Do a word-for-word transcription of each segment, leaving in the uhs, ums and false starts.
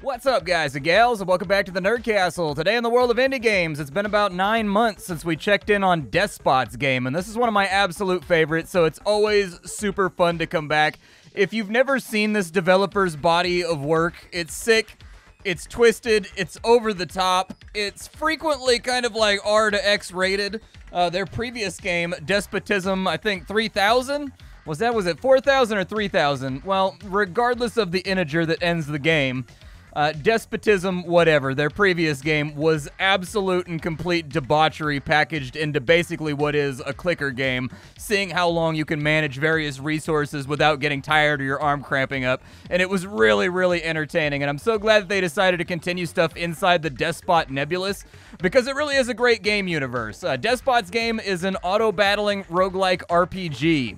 What's up, guys and gals, and welcome back to the Nerdcastle. Today in the world of indie games, it's been about nine months since we checked in on Despot's Game, and this is one of my absolute favorites, so it's always super fun to come back. If you've never seen this developer's body of work, it's sick, it's twisted, it's over the top, it's frequently kind of like R to X rated. Uh, their previous game, Despotism, I think three thousand? Was that, was it four thousand or three thousand? Well, regardless of the integer that ends the game, Uh, Despotism, whatever, their previous game was absolute and complete debauchery packaged into basically what is a clicker game, seeing how long you can manage various resources without getting tired or your arm cramping up, and it was really, really entertaining, and I'm so glad that they decided to continue stuff inside the Despot Nebulous, because it really is a great game universe. Uh, Despot's Game is an auto-battling roguelike R P G,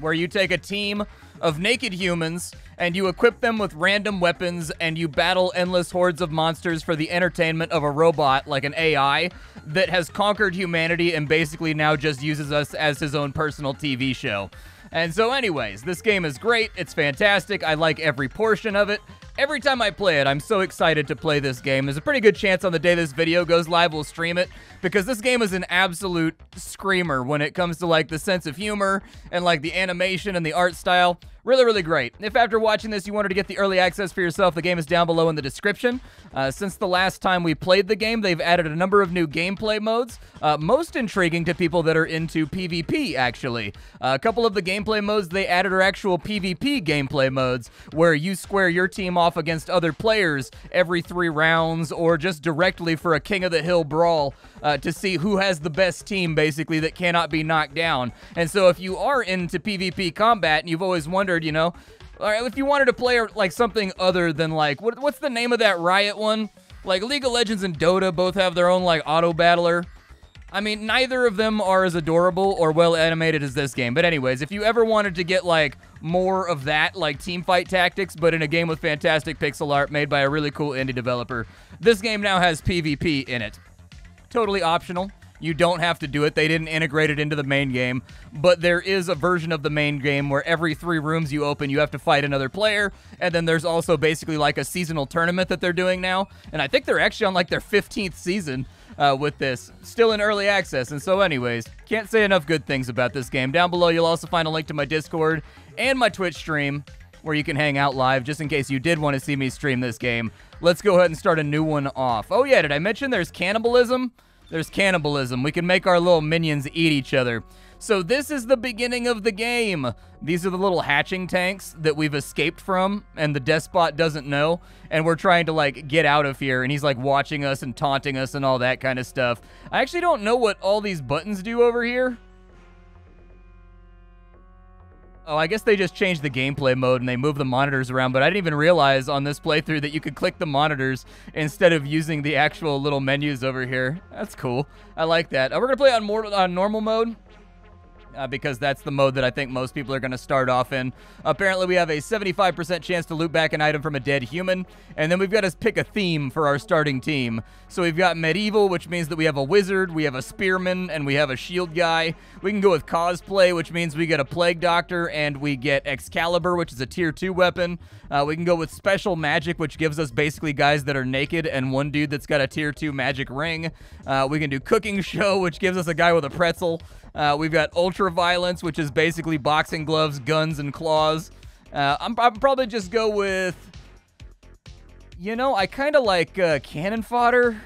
where you take a team of naked humans, and you equip them with random weapons, and you battle endless hordes of monsters for the entertainment of a robot, like an A I, that has conquered humanity and basically now just uses us as his own personal T V show. And so anyways, this game is great, it's fantastic, I like every portion of it. Every time I play it, I'm so excited to play this game. There's a pretty good chance on the day this video goes live we'll stream it, because this game is an absolute screamer when it comes to like the sense of humor and like the animation and the art style. Really, really great. If after watching this you wanted to get the early access for yourself, the game is down below in the description. Uh, since the last time we played the game, they've added a number of new gameplay modes, uh, most intriguing to people that are into PvP, actually. Uh, a couple of the gameplay modes they added are actual PvP gameplay modes, where you square your team off against other players every three rounds, or just directly for a King of the Hill brawl, uh, to see who has the best team, basically, that cannot be knocked down. And so if you are into PvP combat, and you've always wondered, you know, all right, if you wanted to play like something other than like what, what's the name of that Riot one? Like League of Legends and Dota both have their own like auto battler. I mean, neither of them are as adorable or well animated as this game. But anyways, if you ever wanted to get like more of that, like Teamfight Tactics, but in a game with fantastic pixel art made by a really cool indie developer, this game now has PvP in it. Totally optional. You don't have to do it. They didn't integrate it into the main game, but there is a version of the main game where every three rooms you open, you have to fight another player, and then there's also basically like a seasonal tournament that they're doing now, and I think they're actually on like their fifteenth season uh, with this. Still in early access, and so anyways, can't say enough good things about this game. Down below, you'll also find a link to my Discord and my Twitch stream, where you can hang out live, just in case you did want to see me stream this game. Let's go ahead and start a new one off. Oh yeah, did I mention there's cannibalism? There's cannibalism. We can make our little minions eat each other. So this is the beginning of the game. These are the little hatching tanks that we've escaped from, and the Despot doesn't know, and we're trying to, like, get out of here, and he's, like, watching us and taunting us and all that kind of stuff. I actually don't know what all these buttons do over here. Oh, I guess they just changed the gameplay mode and they moved the monitors around, but I didn't even realize on this playthrough that you could click the monitors instead of using the actual little menus over here. That's cool. I like that. Uh, we're going to play on, more, on normal mode uh, because that's the mode that I think most people are going to start off in. Apparently, we have a seventy-five percent chance to loot back an item from a dead human, and then we've got to pick a theme for our starting team. So we've got medieval, which means that we have a wizard, we have a spearman, and we have a shield guy. We can go with cosplay, which means we get a plague doctor, and we get Excalibur, which is a tier two weapon. Uh, we can go with special magic, which gives us basically guys that are naked and one dude that's got a tier two magic ring. Uh, we can do cooking show, which gives us a guy with a pretzel. Uh, we've got ultra violence, which is basically boxing gloves, guns, and claws. Uh, I'm, I'm probably just go with... You know, I kind of like uh, cannon fodder,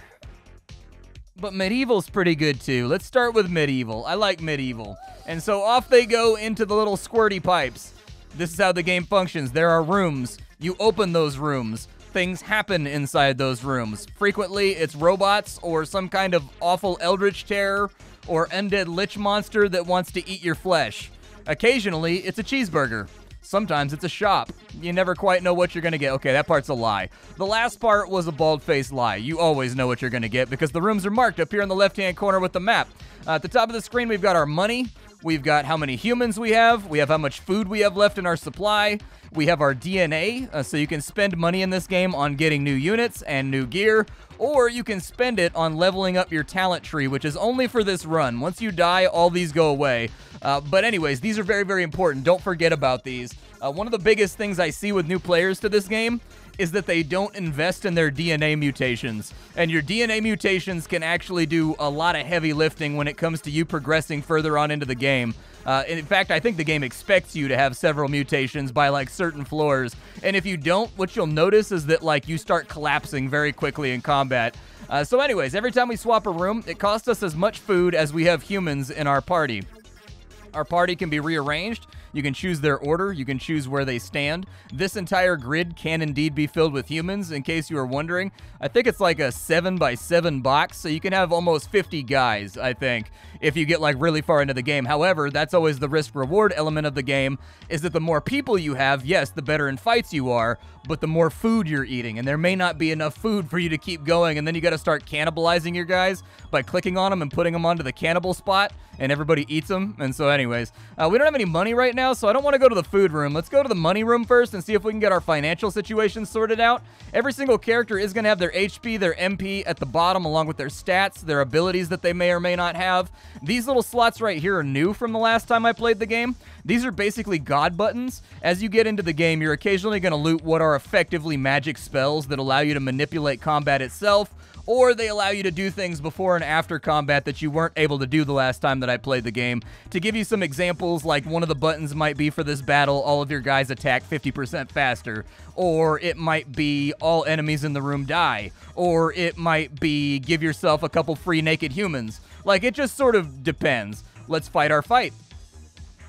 but medieval's pretty good too. Let's start with medieval. I like medieval. And so off they go into the little squirty pipes. This is how the game functions. There are rooms. You open those rooms. Things happen inside those rooms. Frequently, it's robots or some kind of awful eldritch terror or undead lich monster that wants to eat your flesh. Occasionally, it's a cheeseburger. Sometimes it's a shop. You never quite know what you're going to get. Okay, that part's a lie. The last part was a bald-faced lie. You always know what you're going to get because the rooms are marked up here in the left-hand corner with the map. Uh, at the top of the screen, we've got our money. We've got how many humans we have. We have how much food we have left in our supply. We have our D N A, uh, so you can spend money in this game on getting new units and new gear, or you can spend it on leveling up your talent tree, which is only for this run. Once you die, all these go away. Uh, but anyways, these are very, very important. Don't forget about these. Uh, one of the biggest things I see with new players to this game is that they don't invest in their D N A mutations. And your D N A mutations can actually do a lot of heavy lifting when it comes to you progressing further on into the game. Uh, in fact, I think the game expects you to have several mutations by, like, certain floors. And if you don't, what you'll notice is that, like, you start collapsing very quickly in combat. Uh, so anyways, every time we swap a room, it costs us as much food as we have humans in our party. Our party can be rearranged. You can choose their order. You can choose where they stand. This entire grid can indeed be filled with humans, in case you were wondering. I think it's like a seven by seven box, so you can have almost fifty guys, I think, if you get like really far into the game. However, that's always the risk-reward element of the game, is that the more people you have, yes, the better in fights you are, but the more food you're eating, and there may not be enough food for you to keep going, and then you got to start cannibalizing your guys by clicking on them and putting them onto the cannibal spot, and everybody eats them. And so anyways, uh, we don't have any money right now. Now, so I don't want to go to the food room. Let's go to the money room first and see if we can get our financial situation sorted out. Every single character is going to have their H P, their M P at the bottom, along with their stats, their abilities that they may or may not have. These little slots right here are new from the last time I played the game. These are basically god buttons. As you get into the game, you're occasionally going to loot what are effectively magic spells that allow you to manipulate combat itself, or they allow you to do things before and after combat that you weren't able to do the last time that I played the game. To give you some examples, like one of the buttons might be, for this battle, all of your guys attack fifty percent faster, or it might be all enemies in the room die, or it might be give yourself a couple free naked humans. Like, it just sort of depends. Let's fight our fight.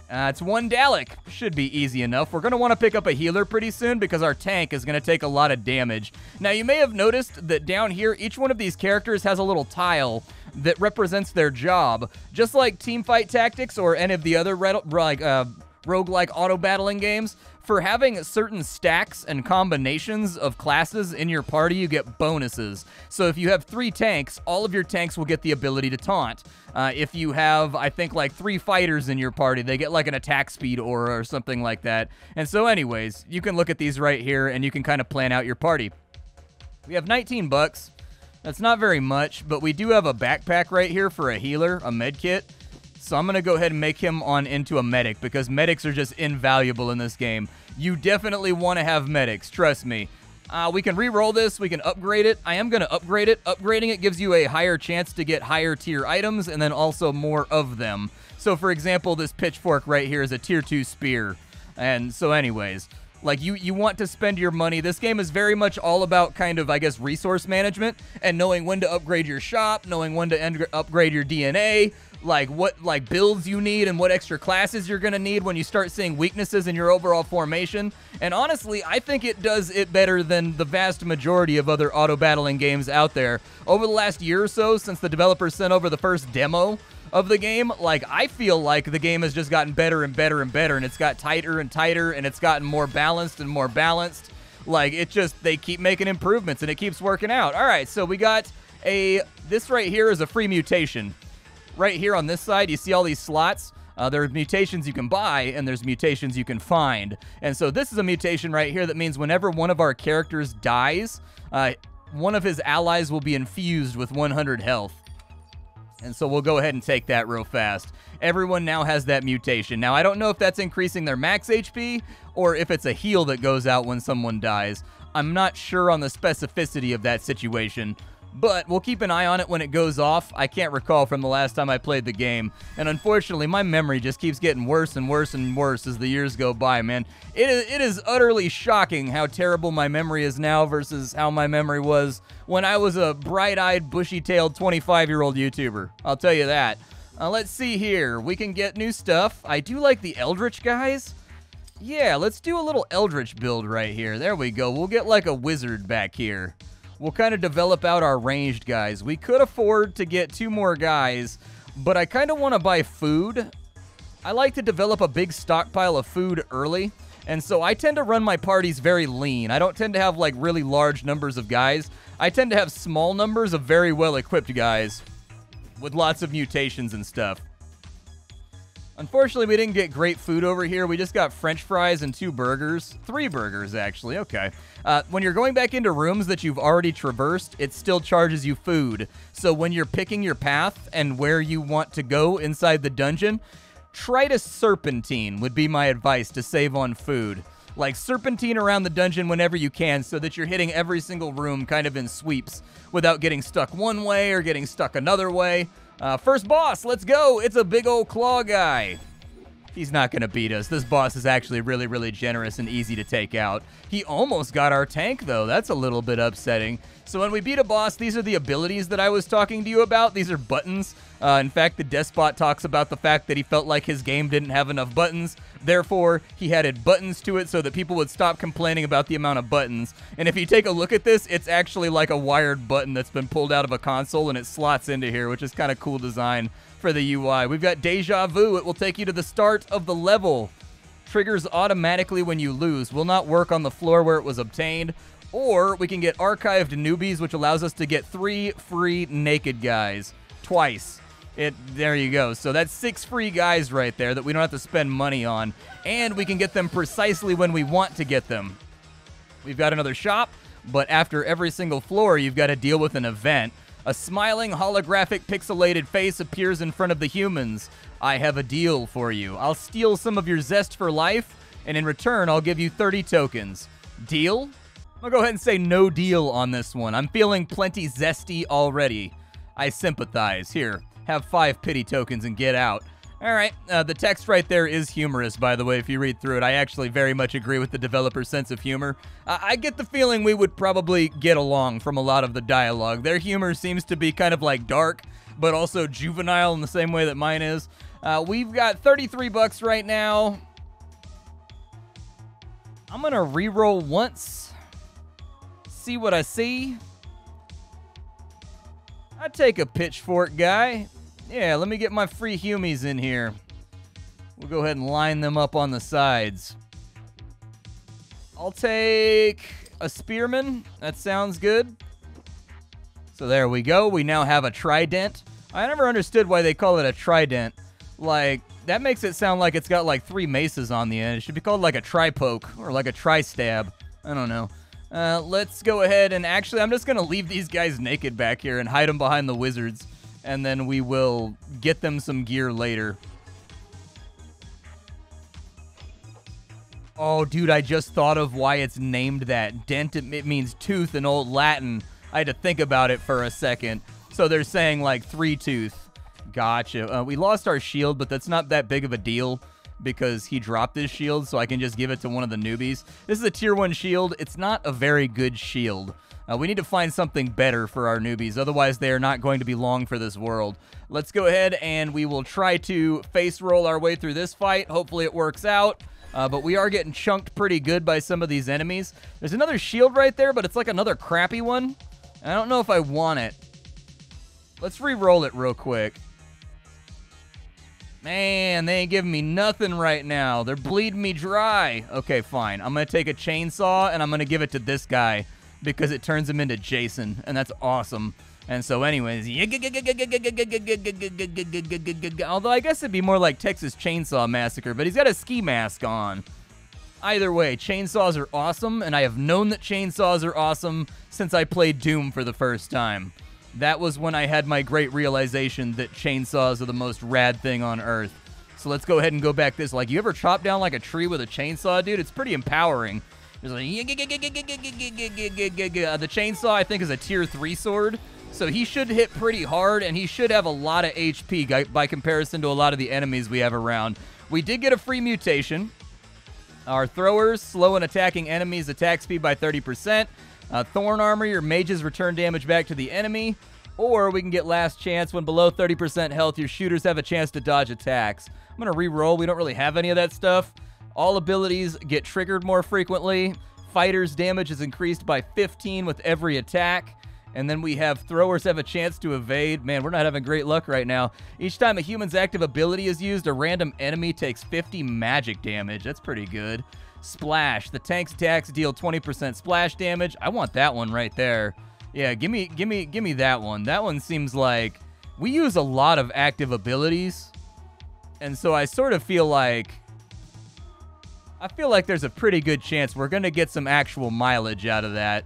Uh, it's one Dalek. Should be easy enough. We're going to want to pick up a healer pretty soon because our tank is going to take a lot of damage. Now, you may have noticed that down here, each one of these characters has a little tile that represents their job. Just like Teamfight Tactics or any of the other like uh, roguelike auto-battling games, for having certain stacks and combinations of classes in your party, you get bonuses. So if you have three tanks, all of your tanks will get the ability to taunt. Uh, if you have, I think, like three fighters in your party, they get like an attack speed aura or something like that. And so anyways, you can look at these right here and you can kind of plan out your party. We have nineteen bucks. That's not very much, but we do have a backpack right here for a healer, a med kit. So I'm going to go ahead and make him on into a medic, because medics are just invaluable in this game. You definitely want to have medics, trust me. Uh, we can re-roll this, we can upgrade it. I am going to upgrade it. Upgrading it gives you a higher chance to get higher tier items and then also more of them. So for example, this pitchfork right here is a tier two spear. And so anyways, like you, you want to spend your money. This game is very much all about kind of, I guess, resource management and knowing when to upgrade your shop, knowing when to upgrade your D N A, like what like builds you need and what extra classes you're going to need when you start seeing weaknesses in your overall formation. And honestly, I think it does it better than the vast majority of other auto-battling games out there. Over the last year or so, since the developers sent over the first demo of the game, like, I feel like the game has just gotten better and better and better, and it's got tighter and tighter, and it's gotten more balanced and more balanced. Like, it just, they keep making improvements, and it keeps working out. All right, so we got a, this right here is a free mutation. Right here on this side, you see all these slots. Uh, there are mutations you can buy, and there's mutations you can find. And so this is a mutation right here that means whenever one of our characters dies, uh, one of his allies will be infused with one hundred health. And so we'll go ahead and take that real fast. Everyone now has that mutation. Now, I don't know if that's increasing their max H P or if it's a heal that goes out when someone dies. I'm not sure on the specificity of that situation, but we'll keep an eye on it when it goes off. I can't recall from the last time I played the game, and unfortunately, my memory just keeps getting worse and worse and worse as the years go by, man. It is, it is utterly shocking how terrible my memory is now versus how my memory was when I was a bright-eyed, bushy-tailed twenty-five-year-old YouTuber. I'll tell you that. Uh, let's see here. We can get new stuff. I do like the Eldritch guys. Yeah, let's do a little Eldritch build right here. There we go. We'll get like a wizard back here. We'll kind of develop out our ranged guys. We could afford to get two more guys, but I kind of want to buy food. I like to develop a big stockpile of food early, and so I tend to run my parties very lean. I don't tend to have, like, really large numbers of guys. I tend to have small numbers of very well-equipped guys with lots of mutations and stuff. Unfortunately, we didn't get great food over here. We just got french fries and two burgers. Three burgers, actually. Okay. Uh, when you're going back into rooms that you've already traversed, it still charges you food. So when you're picking your path and where you want to go inside the dungeon, try to serpentine would be my advice to save on food. like serpentine around the dungeon whenever you can so that you're hitting every single room kind of in sweeps without getting stuck one way or getting stuck another way. Uh, first boss, let's go. It's a big old claw guy. He's not going to beat us. This boss is actually really, really generous and easy to take out. He almost got our tank, though. That's a little bit upsetting. So when we beat a boss, these are the abilities that I was talking to you about. These are buttons. Uh, in fact, the Despot talks about the fact that he felt like his game didn't have enough buttons. Therefore, he added buttons to it so that people would stop complaining about the amount of buttons. And if you take a look at this, it's actually like a wired button that's been pulled out of a console and it slots into here, which is kind of cool design for the U I. We've got Deja Vu. It will take you to the start of the level. Triggers automatically when you lose. Will not work on the floor where it was obtained. Or we can get Archived Newbies, which allows us to get three free naked guys twice. It, there you go. So that's six free guys right there that we don't have to spend money on. And we can get them precisely when we want to get them. We've got another shop, but after every single floor, you've got to deal with an event. A smiling, holographic, pixelated face appears in front of the humans. I have a deal for you. I'll steal some of your zest for life, and in return, I'll give you thirty tokens. Deal? I'll go ahead and say no deal on this one. I'm feeling plenty zesty already. I sympathize. Here. Have five pity tokens and get out. All right, uh, the text right there is humorous, by the way, if you read through it. I actually very much agree with the developer's sense of humor. Uh, I get the feeling we would probably get along from a lot of the dialogue. Their humor seems to be kind of like dark, but also juvenile in the same way that mine is. Uh, we've got thirty-three bucks right now. I'm gonna re-roll once, see what I see. I take a pitchfork guy. Yeah, let me get my free Humies in here. We'll go ahead and line them up on the sides. I'll take a Spearman. That sounds good. So there we go. We now have a Trident. I never understood why they call it a Trident. Like, that makes it sound like it's got like three maces on the end. It should be called like a Tripoke or like a Tri-Stab. I don't know. Uh, let's go ahead and actually, I'm just going to leave these guys naked back here and hide them behind the wizards. And then we will get them some gear later. Oh, dude, I just thought of why it's named that. Dent, it means tooth in old Latin. I had to think about it for a second. So they're saying, like, three tooth. Gotcha. Uh, we lost our shield, but that's not that big of a deal because he dropped his shield, so I can just give it to one of the newbies. This is a tier one shield. It's not a very good shield. Uh, we need to find something better for our newbies. Otherwise, they are not going to be long for this world. Let's go ahead and we will try to face roll our way through this fight. Hopefully it works out. Uh, but we are getting chunked pretty good by some of these enemies. There's another shield right there, but it's like another crappy one. I don't know if I want it. Let's re-roll it real quick. Man, they ain't giving me nothing right now. They're bleeding me dry. Okay, fine. I'm going to take a chainsaw and I'm going to give it to this guy, because it turns him into Jason, and that's awesome. And so anyways, although I guess it'd be more like Texas Chainsaw Massacre, but he's got a ski mask on. Either way, chainsaws are awesome, and I have known that chainsaws are awesome since I played Doom for the first time. That was when I had my great realization that chainsaws are the most rad thing on earth. So let's go ahead and go back this. Like, you ever chop down like a tree with a chainsaw, dude? It's pretty empowering. Like, the chainsaw, I think, is a tier three sword, so he should hit pretty hard, and he should have a lot of H P by comparison to a lot of the enemies we have around. We did get a free mutation. Our throwers, slow and attacking enemies, attack speed by thirty percent. Uh, Thorn Armor, your mages return damage back to the enemy, or we can get last chance. When below thirty percent health, your shooters have a chance to dodge attacks. I'm going to re-roll. We don't really have any of that stuff. All abilities get triggered more frequently. Fighters' damage is increased by fifteen with every attack. And then we have throwers have a chance to evade. Man, we're not having great luck right now. Each time a human's active ability is used, a random enemy takes fifty magic damage. That's pretty good. Splash. The tank's attacks deal twenty percent splash damage. I want that one right there. Yeah, give me, give me, give me that one. That one seems like we use a lot of active abilities. And so I sort of feel like I feel like there's a pretty good chance we're going to get some actual mileage out of that.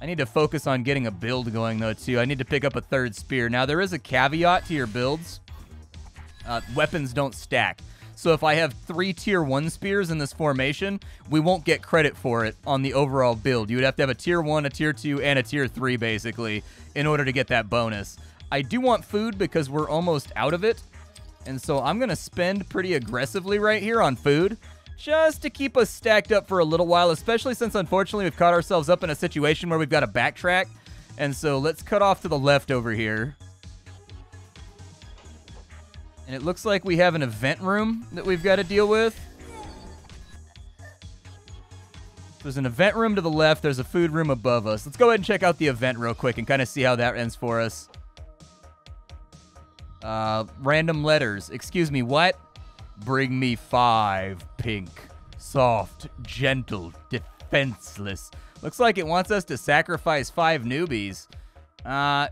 I need to focus on getting a build going, though, too. I need to pick up a third spear. Now, there is a caveat to your builds. Uh, weapons don't stack. So if I have three tier one spears in this formation, we won't get credit for it on the overall build. You would have to have a tier one, a tier two, and a tier three, basically, in order to get that bonus. I do want food because we're almost out of it. And so I'm going to spend pretty aggressively right here on food, just to keep us stacked up for a little while, especially since, unfortunately, we've caught ourselves up in a situation where we've got to backtrack. And so let's cut off to the left over here. And it looks like we have an event room that we've got to deal with. There's an event room to the left. There's a food room above us. Let's go ahead and check out the event real quick and kind of see how that ends for us. Uh, random letters. Excuse me, what? Bring me five pink. Soft, gentle, defenseless. Looks like it wants us to sacrifice five newbies. Uh,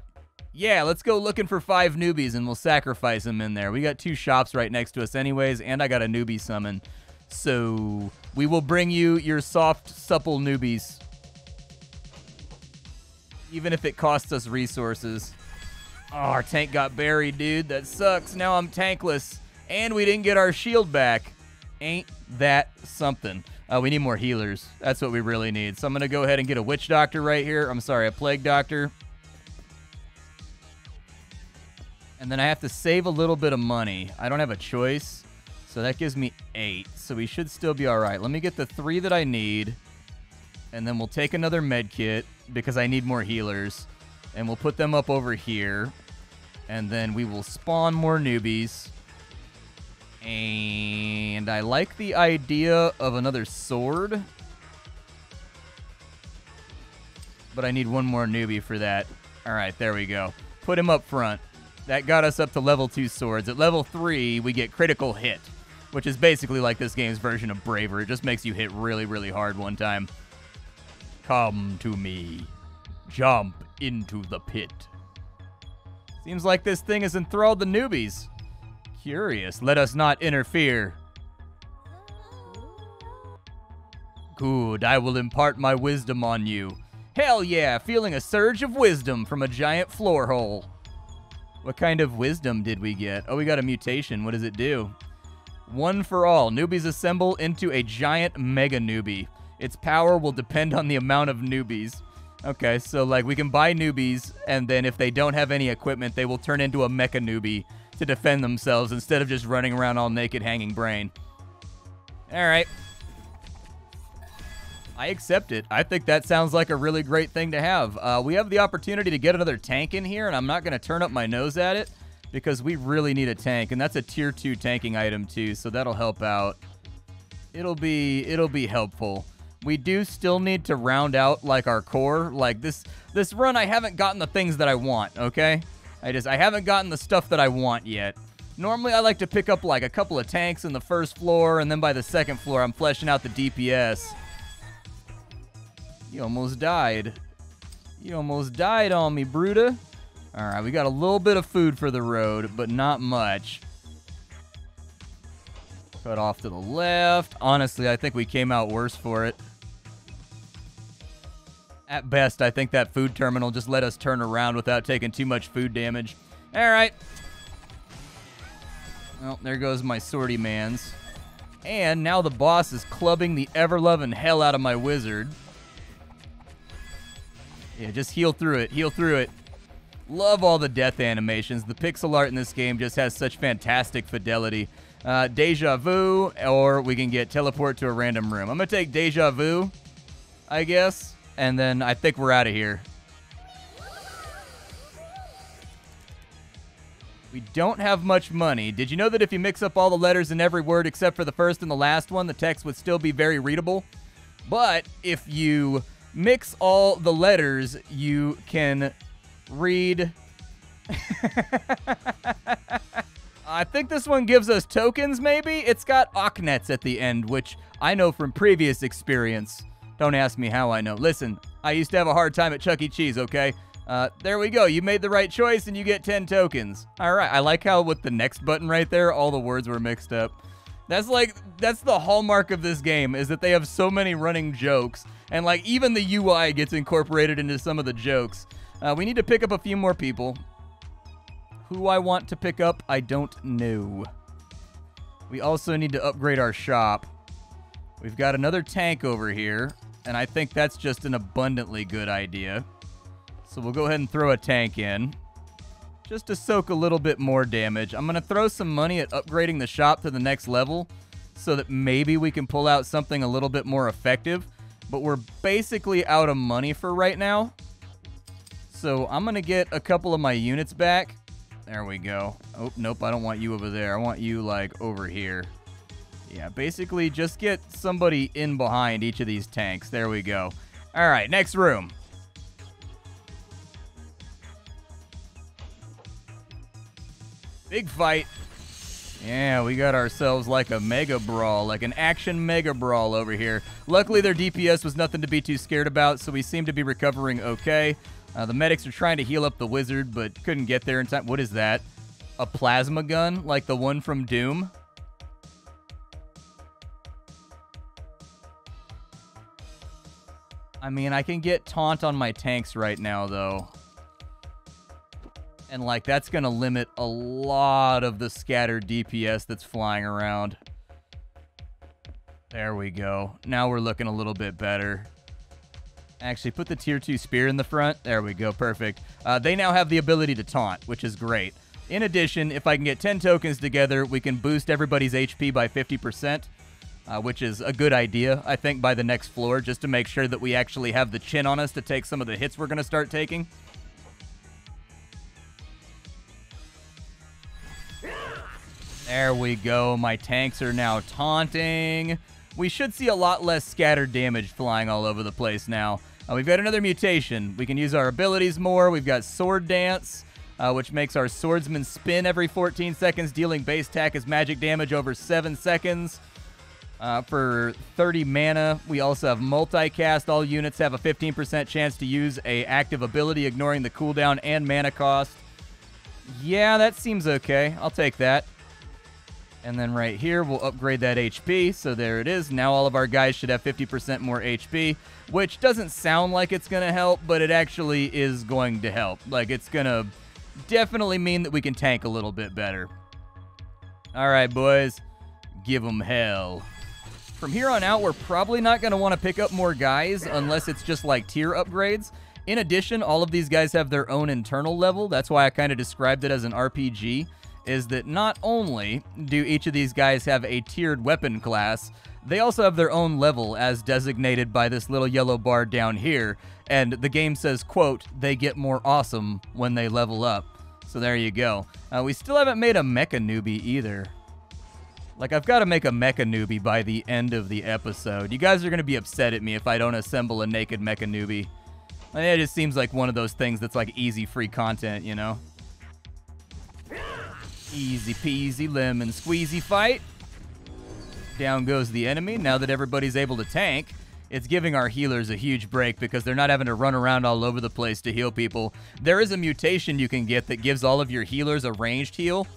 yeah, let's go looking for five newbies and we'll sacrifice them in there. We got two shops right next to us anyways, and I got a newbie summon. So we will bring you your soft, supple newbies. Even if it costs us resources. Oh, our tank got buried, dude. That sucks. Now I'm tankless. And we didn't get our shield back. Ain't that something? Uh, we need more healers. That's what we really need. So I'm going to go ahead and get a witch doctor right here. I'm sorry, a plague doctor. And then I have to save a little bit of money. I don't have a choice. So that gives me eight. So we should still be all right. Let me get the three that I need. And then we'll take another med kit because I need more healers. And we'll put them up over here. And then we will spawn more newbies. And I like the idea of another sword. But I need one more newbie for that. All right, there we go. Put him up front. That got us up to level two swords. At level three, we get critical hit, which is basically like this game's version of Braver. It just makes you hit really, really hard one time. Come to me. Jump into the pit. Seems like this thing has enthralled the newbies. Curious. Let us not interfere. Good. I will impart my wisdom on you. Hell yeah. Feeling a surge of wisdom from a giant floor hole. What kind of wisdom did we get? Oh, we got a mutation. What does it do? One for all. Newbies assemble into a giant mega newbie. Its power will depend on the amount of newbies. Okay, so like we can buy newbies, and then if they don't have any equipment, they will turn into a mecha newbie to defend themselves instead of just running around all naked hanging brain. All right. I accept it. I think that sounds like a really great thing to have. Uh, we have the opportunity to get another tank in here, and I'm not going to turn up my nose at it because we really need a tank, and that's a tier two tanking item too, so that'll help out. It'll be, it'll be helpful. We do still need to round out like our core. Like this this run, I haven't gotten the things that I want, okay? I just, I haven't gotten the stuff that I want yet. Normally, I like to pick up like a couple of tanks in the first floor, and then by the second floor, I'm fleshing out the D P S. You almost died. You almost died on me, Bruta. All right, we got a little bit of food for the road, but not much. Cut off to the left. Honestly, I think we came out worse for it. At best, I think that food terminal just let us turn around without taking too much food damage. All right. Well, there goes my sortie mans. And now the boss is clubbing the ever-loving hell out of my wizard. Yeah, just heal through it. Heal through it. Love all the death animations. The pixel art in this game just has such fantastic fidelity. Uh, deja vu, or we can get teleport to a random room. I'm going to take deja vu, I guess. And then I think we're out of here. We don't have much money. Did you know that if you mix up all the letters in every word except for the first and the last one, the text would still be very readable? But if you mix all the letters, you can read... I think this one gives us tokens, maybe? It's got ocnets at the end, which I know from previous experience. Don't ask me how I know. Listen, I used to have a hard time at Chuck E. Cheese, okay? Uh, there we go. You made the right choice, and you get ten tokens. All right. I like how with the next button right there, all the words were mixed up. That's like, that's the hallmark of this game, is that they have so many running jokes. And, like, even the U I gets incorporated into some of the jokes. Uh, we need to pick up a few more people. Who I want to pick up, I don't know. We also need to upgrade our shop. We've got another tank over here, and I think that's just an abundantly good idea. So we'll go ahead and throw a tank in, just to soak a little bit more damage. I'm going to throw some money at upgrading the shop to the next level, so that maybe we can pull out something a little bit more effective. But we're basically out of money for right now. So I'm going to get a couple of my units back. There we go. Oh, nope, I don't want you over there. I want you, like, over here. Yeah, basically just get somebody in behind each of these tanks. There we go. All right, next room. Big fight. Yeah, we got ourselves like a mega brawl, like an action mega brawl over here. Luckily, their D P S was nothing to be too scared about, so we seem to be recovering okay. Uh, the medics are trying to heal up the wizard, but couldn't get there in time. What is that? A plasma gun, like the one from Doom? I mean, I can get taunt on my tanks right now, though. And, like, that's going to limit a lot of the scattered D P S that's flying around. There we go. Now we're looking a little bit better. Actually, put the tier two spear in the front. There we go. Perfect. Uh, they now have the ability to taunt, which is great. In addition, if I can get ten tokens together, we can boost everybody's H P by fifty percent, uh, which is a good idea, I think, by the next floor, just to make sure that we actually have the chin on us to take some of the hits we're going to start taking. There we go. My tanks are now taunting. We should see a lot less scattered damage flying all over the place now. Uh, we've got another mutation. We can use our abilities more. We've got Sword Dance, uh, which makes our swordsman spin every fourteen seconds, dealing base attack as magic damage over seven seconds. Uh, for thirty mana, we also have Multicast. All units have a fifteen percent chance to use an active ability, ignoring the cooldown and mana cost. Yeah, that seems okay. I'll take that. And then right here, we'll upgrade that H P. So there it is. Now all of our guys should have fifty percent more H P, which doesn't sound like it's going to help, but it actually is going to help. Like, it's going to definitely mean that we can tank a little bit better. All right, boys. Give them hell. From here on out, we're probably not going to want to pick up more guys unless it's just, like, tier upgrades. In addition, all of these guys have their own internal level. That's why I kind of described it as an R P G. Is that not only do each of these guys have a tiered weapon class, they also have their own level as designated by this little yellow bar down here. And the game says, quote, they get more awesome when they level up. So there you go. Uh, we still haven't made a mecha newbie either. Like, I've got to make a mecha newbie by the end of the episode. You guys are going to be upset at me if I don't assemble a naked mecha newbie. I mean, it just seems like one of those things that's like easy free content, you know? Easy peasy lemon squeezy fight. Down goes the enemy. Now that everybody's able to tank, it's giving our healers a huge break because they're not having to run around all over the place to heal people. There is a mutation you can get that gives all of your healers a ranged heal,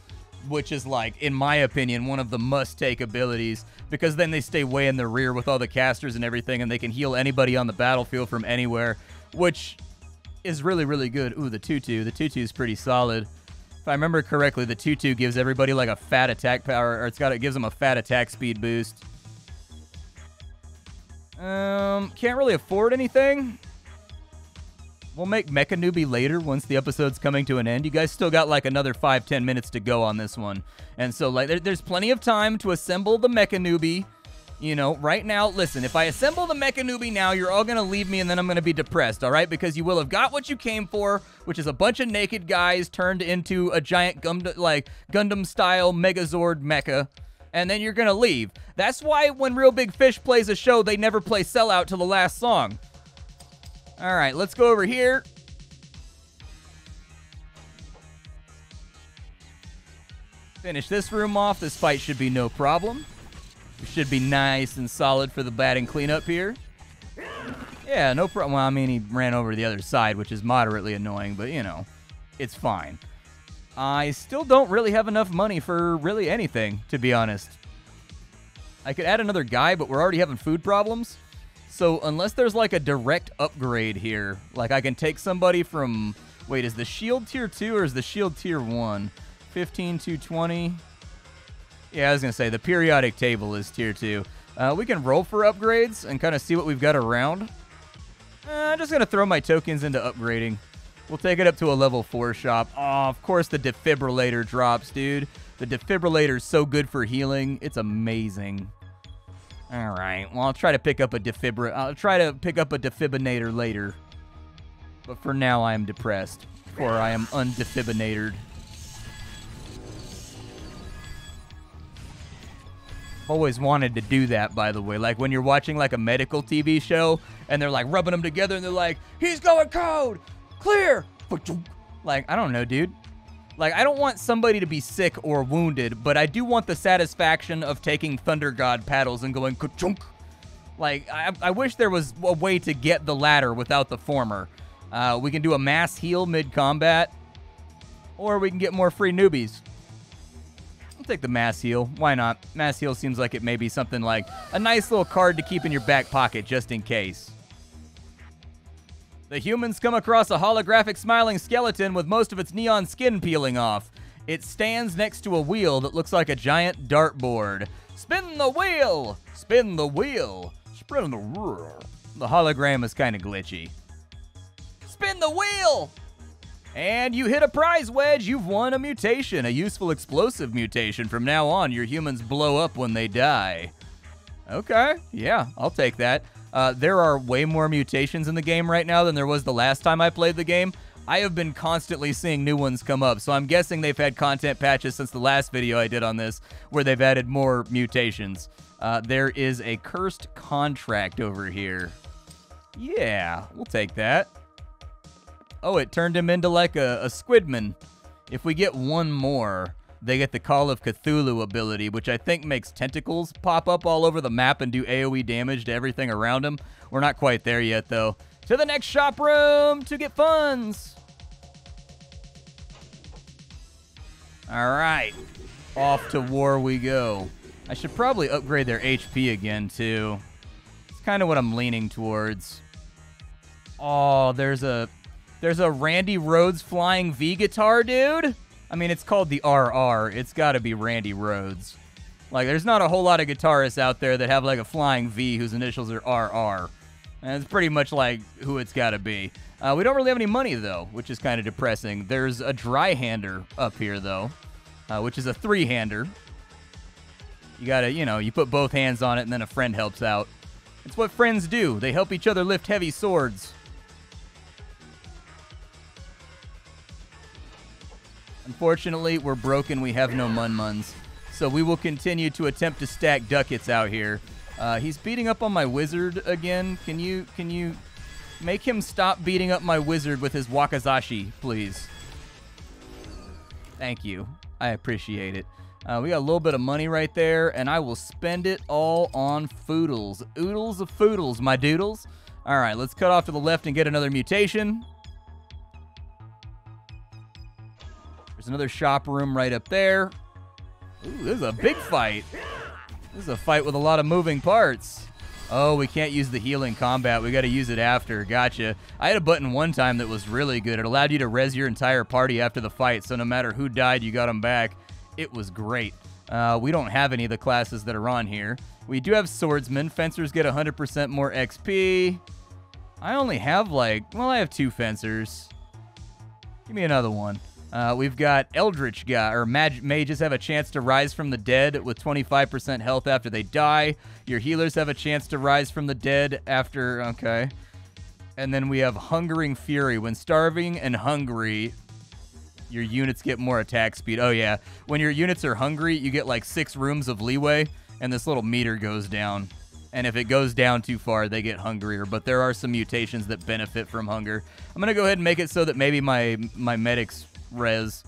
which is, like, in my opinion, one of the must-take abilities, because then they stay way in the rear with all the casters and everything, and they can heal anybody on the battlefield from anywhere, which is really, really good. Ooh, the tutu. The tutu is pretty solid. If I remember correctly, the two two gives everybody like a fat attack power, or it's got it gives them a fat attack speed boost. Um, can't really afford anything. We'll make Mecha Newbie later once the episode's coming to an end. You guys still got like another five, ten minutes to go on this one, and so like there, there's plenty of time to assemble the Mecha Newbie. You know, right now, listen, if I assemble the Mecha Newbie now, you're all going to leave me and then I'm going to be depressed, all right? Because you will have got what you came for, which is a bunch of naked guys turned into a giant Gund- like Gundam-style Megazord mecha, and then you're going to leave. That's why when Real Big Fish plays a show, they never play Sellout till the last song. All right, let's go over here. Finish this room off. This fight should be no problem. Should be nice and solid for the batting cleanup here. Yeah, no problem. Well, I mean, he ran over to the other side, which is moderately annoying, but, you know, it's fine. I still don't really have enough money for really anything, to be honest. I could add another guy, but we're already having food problems. So unless there's, like, a direct upgrade here, like I can take somebody from... Wait, is the shield tier two or is the shield tier one? fifteen to twenty... Yeah, I was going to say, the periodic table is tier two. Uh, we can roll for upgrades and kind of see what we've got around. Uh, I'm just going to throw my tokens into upgrading. We'll take it up to a level four shop. Oh, of course the defibrillator drops, dude. The defibrillator is so good for healing. It's amazing. All right. Well, I'll try to pick up a defibra- I'll try to pick up a defibrinator later. But for now, I am depressed, for I am undefibrinatored. I've always wanted to do that, by the way. Like when you're watching like a medical T V show and they're like rubbing them together and they're like, he's going cold, clear. Like, I don't know, dude. Like, I don't want somebody to be sick or wounded, but I do want the satisfaction of taking Thunder God paddles and going ka-chunk. Like, I, I wish there was a way to get the latter without the former. Uh, we can do a mass heal mid-combat, or we can get more free newbies. I'll take the mass heal. Why not? Mass heal seems like it may be something like a nice little card to keep in your back pocket just in case. The humans come across a holographic smiling skeleton with most of its neon skin peeling off. It stands next to a wheel that looks like a giant dartboard. Spin the wheel! Spin the wheel! Spin the wheel! The hologram is kind of glitchy. Spin the wheel! And you hit a prize wedge. You've won a mutation, a useful explosive mutation. From now on, your humans blow up when they die. Okay, yeah, I'll take that. Uh, there are way more mutations in the game right now than there was the last time I played the game. I have been constantly seeing new ones come up, so I'm guessing they've had content patches since the last video I did on this where they've added more mutations. Uh, there is a cursed contract over here. Yeah, we'll take that. Oh, it turned him into like a, a Squidman. If we get one more, they get the Call of Cthulhu ability, which I think makes tentacles pop up all over the map and do AoE damage to everything around him. We're not quite there yet, though. To the next shop room to get funds. All right. Off to war we go. I should probably upgrade their H P again, too. It's kind of what I'm leaning towards. Oh, there's a... There's a Randy Rhodes flying V guitar, dude. I mean, it's called the R R. It's got to be Randy Rhodes. Like, there's not a whole lot of guitarists out there that have, like, a flying V whose initials are R R. And it's pretty much, like, who it's got to be. Uh, we don't really have any money, though, which is kind of depressing. There's a dry-hander up here, though, uh, which is a three-hander. You got to, you know, you put both hands on it, and then a friend helps out. It's what friends do. They help each other lift heavy swords. Unfortunately, we're broken. We have no mun-muns. So we will continue to attempt to stack ducats out here. Uh, he's beating up on my wizard again. Can you can you make him stop beating up my wizard with his wakizashi, please? Thank you. I appreciate it. Uh, we got a little bit of money right there, and I will spend it all on foodles. Oodles of foodles, my doodles. All right, let's cut off to the left and get another mutation. There's another shop room right up there. Ooh, this is a big fight. This is a fight with a lot of moving parts. Oh, we can't use the healing combat. We got to use it after. Gotcha. I had a button one time that was really good. It allowed you to res your entire party after the fight, so no matter who died, you got them back. It was great. Uh, we don't have any of the classes that are on here. We do have swordsmen. Fencers get one hundred percent more X P. I only have like, well, I have two fencers. Give me another one. Uh, we've got Eldritch guy, or mag mages have a chance to rise from the dead with twenty-five percent health after they die. Your healers have a chance to rise from the dead after, okay. And then we have Hungering Fury. When starving and hungry, your units get more attack speed. Oh, yeah. When your units are hungry, you get like six rooms of leeway, and this little meter goes down. And if it goes down too far, they get hungrier. But there are some mutations that benefit from hunger. I'm going to go ahead and make it so that maybe my, my medics... Res.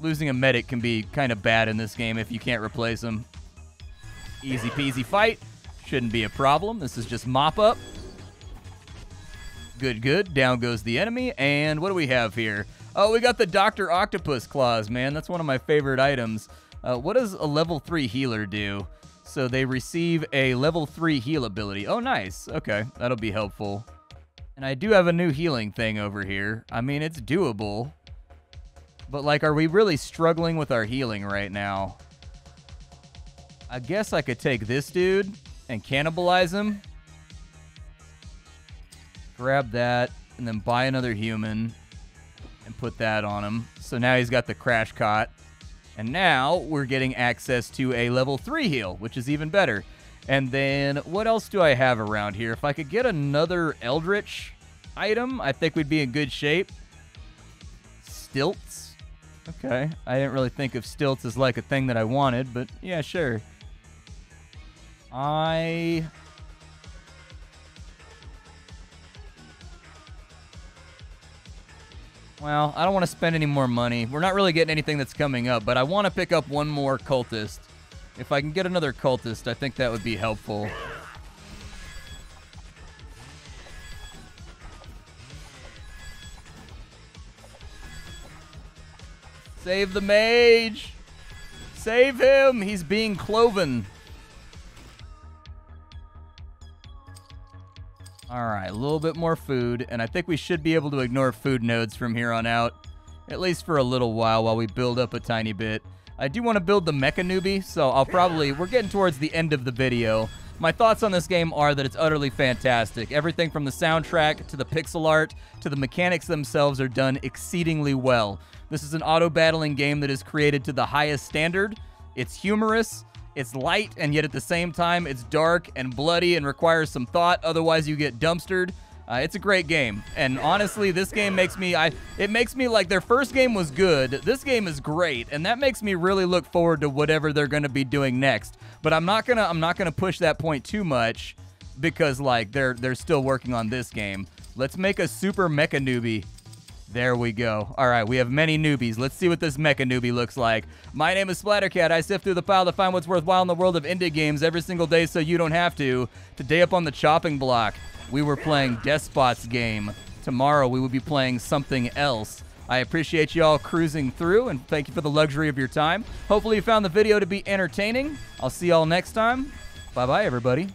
Losing a medic can be kind of bad in this game if you can't replace him. Easy peasy fight. Shouldn't be a problem. This is just mop up. Good, good. Down goes the enemy. And what do we have here? Oh, we got the Doctor Octopus claws, man. That's one of my favorite items. Uh, what does a level three healer do? So they receive a level three heal ability. Oh, nice. Okay, that'll be helpful. And I do have a new healing thing over here. I mean, it's doable. But, like, are we really struggling with our healing right now? I guess I could take this dude and cannibalize him. Grab that and then buy another human and put that on him. So now he's got the crash cot. And now we're getting access to a level three heal, which is even better. And then what else do I have around here? If I could get another Eldritch item, I think we'd be in good shape. Stilts. Okay. I didn't really think of stilts as like a thing that I wanted, but yeah, sure. I... Well, I don't want to spend any more money. We're not really getting anything that's coming up, but I want to pick up one more cultist. If I can get another cultist, I think that would be helpful. Save the mage! Save him! He's being cloven. All right, a little bit more food, and I think we should be able to ignore food nodes from here on out, at least for a little while while we build up a tiny bit. I do want to build the Mecha Newbie, so I'll probably... We're getting towards the end of the video. My thoughts on this game are that it's utterly fantastic. Everything from the soundtrack to the pixel art to the mechanics themselves are done exceedingly well. This is an auto-battling game that is created to the highest standard. It's humorous. It's light, and yet at the same time, it's dark and bloody and requires some thought. Otherwise, you get dumpstered. Uh, it's a great game. And honestly, this game makes me... I It makes me like their first game was good. This game is great. And that makes me really look forward to whatever they're going to be doing next. But I'm not going to I'm not gonna push that point too much because, like, they're, they're still working on this game. Let's make a super mecha newbie. There we go. All right, we have many newbies. Let's see what this mecha newbie looks like. My name is Splattercat. I sift through the pile to find what's worthwhile in the world of indie games every single day so you don't have to. Today up on the chopping block, we were playing Despot's Game. Tomorrow we will be playing something else. I appreciate you all cruising through, and thank you for the luxury of your time. Hopefully you found the video to be entertaining. I'll see you all next time. Bye-bye, everybody.